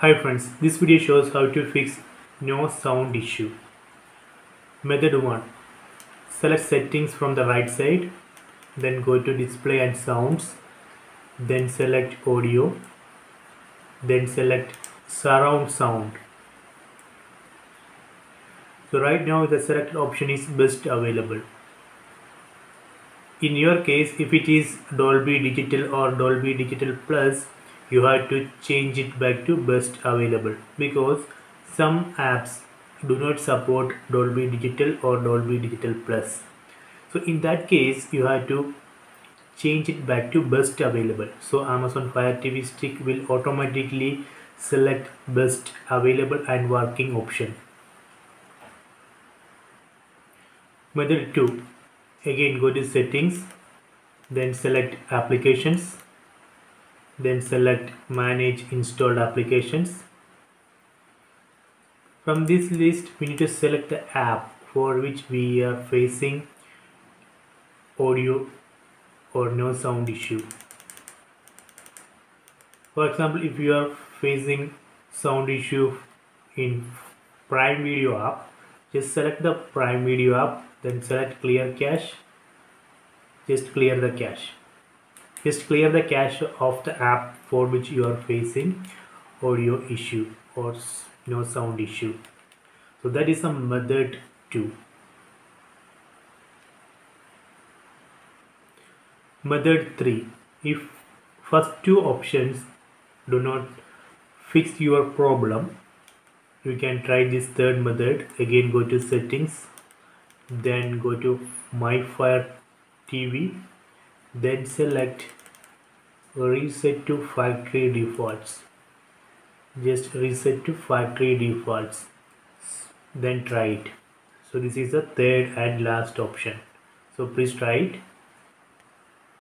Hi friends, this video shows how to fix no sound issue. Method 1. Select settings from the right side, then go to display and sounds, then select audio, then select surround sound. So right now the selected option is best available. In your case, if it is Dolby Digital or Dolby Digital Plus, you have to change it back to best available because some apps do not support Dolby Digital or Dolby Digital Plus. So in that case, you have to change it back to best available. So Amazon Fire TV Stick will automatically select best available and working option. Method 2. Again, go to settings, then select applications, then select manage installed applications. From this list we need to select the app for which we are facing audio or no sound issue. For example, if you are facing sound issue in Prime Video app, just select the Prime Video app, then select clear cache, just clear the cache. Just clear the cache of the app for which you are facing audio issue or no sound issue. So that is a method 2. Method 3. If first two options do not fix your problem, you can try this third method. Again, go to settings, then go to My Fire TV, then select reset to factory defaults, just reset to factory defaults, then try it. So this is the third and last option, so please try it.